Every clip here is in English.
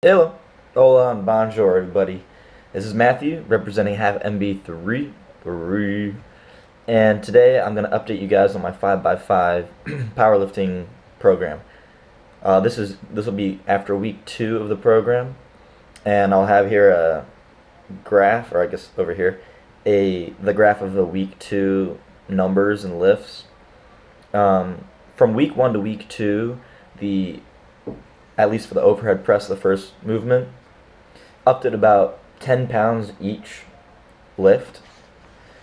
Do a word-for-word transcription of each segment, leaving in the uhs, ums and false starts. Hello, hola, and bonjour, everybody. This is Matthew, representing Half M B three, three, and today I'm going to update you guys on my five by five powerlifting program. Uh, this is this will be after week two of the program, and I'll have here a graph, or I guess over here, a the graph of the week two numbers and lifts. Um, from week one to week two, the at least for the overhead press, the first movement, upped at about ten pounds each lift.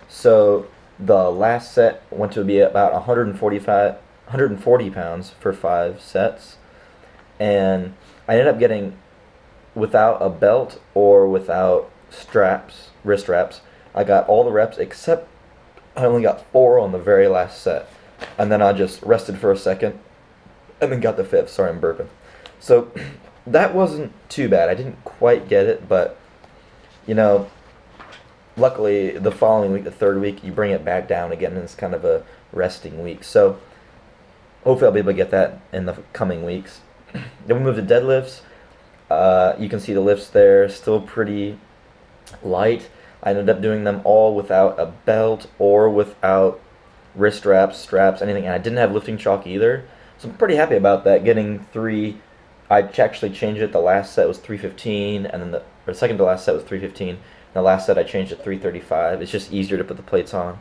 So the last set went to be about one hundred forty-five, one hundred forty pounds for five sets. And I ended up getting, without a belt or without straps, wrist wraps, I got all the reps except I only got four on the very last set. And then I just rested for a second and then got the fifth. Sorry, I'm burping. So that wasn't too bad. I didn't quite get it, but, you know, luckily the following week, the third week, you bring it back down again, and it's kind of a resting week. So hopefully I'll be able to get that in the coming weeks. Then we move to deadlifts. Uh, you can see the lifts there, still pretty light. I ended up doing them all without a belt or without wrist wraps, straps, anything. And I didn't have lifting chalk either, so I'm pretty happy about that, getting three... I actually changed it. The last set was three fifteen, and then the, or the second to last set was three fifteen. And the last set I changed it three thirty-five. It's just easier to put the plates on,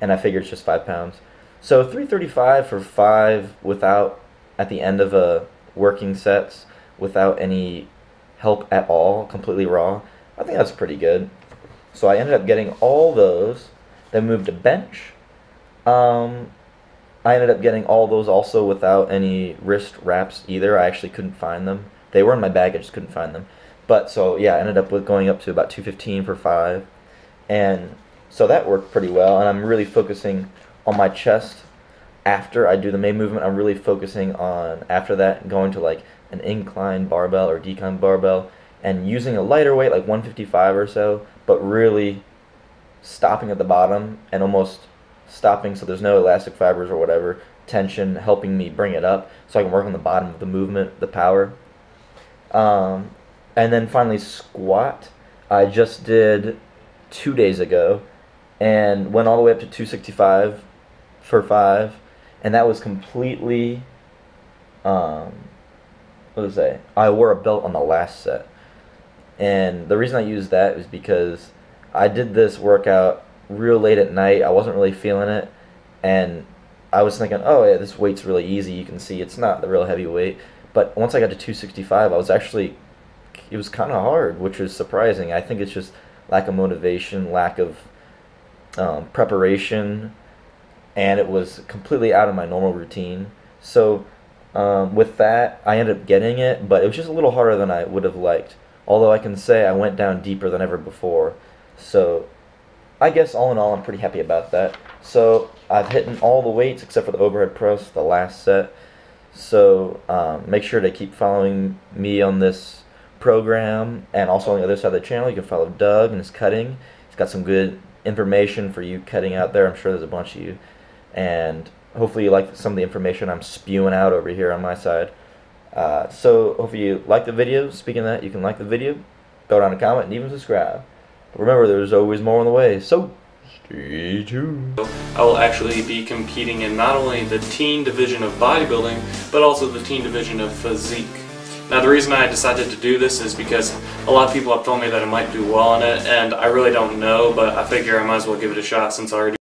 and I figure it's just five pounds. So three thirty-five for five without, at the end of a working sets, without any help at all, completely raw. I think that's pretty good. So I ended up getting all those. Then moved to bench. Um, I ended up getting all those also without any wrist wraps either. I actually couldn't find them. They were in my bag, I just couldn't find them. But so yeah, I ended up with going up to about two fifteen for five. And so that worked pretty well. And I'm really focusing on my chest after I do the main movement. I'm really focusing on, after that, going to like an incline barbell or decline barbell and using a lighter weight, like one fifty-five or so, but really stopping at the bottom and almost stopping so there's no elastic fibers or whatever tension helping me bring it up, so I can work on the bottom of the movement, the power. Um, and then finally squat. I just did two days ago and went all the way up to two sixty-five for five, and that was completely um, what was I? I wore a belt on the last set, and the reason I used that is because I did this workout real late at night. I wasn't really feeling it, and I was thinking, oh yeah, this weight's really easy. You can see it's not the real heavy weight, but once I got to two sixty-five, I was actually, it was kind of hard, which is surprising. I think it's just lack of motivation, lack of um, preparation, and it was completely out of my normal routine. So um, with that, I ended up getting it, but it was just a little harder than I would have liked, although I can say I went down deeper than ever before. So I guess all in all, I'm pretty happy about that. So I've hit all the weights except for the overhead press, the last set. So um, make sure to keep following me on this program, and also on the other side of the channel, you can follow Doug and his cutting. He's got some good information for you cutting out there. I'm sure there's a bunch of you, and hopefully you like some of the information I'm spewing out over here on my side. Uh, so hopefully you like the video. Speaking of that, you can like the video, go down and comment, and even subscribe. Remember, there's always more on the way, so stay tuned. I will actually be competing in not only the teen division of bodybuilding, but also the teen division of physique. Now, the reason I decided to do this is because a lot of people have told me that I might do well in it, and I really don't know, but I figure I might as well give it a shot since I already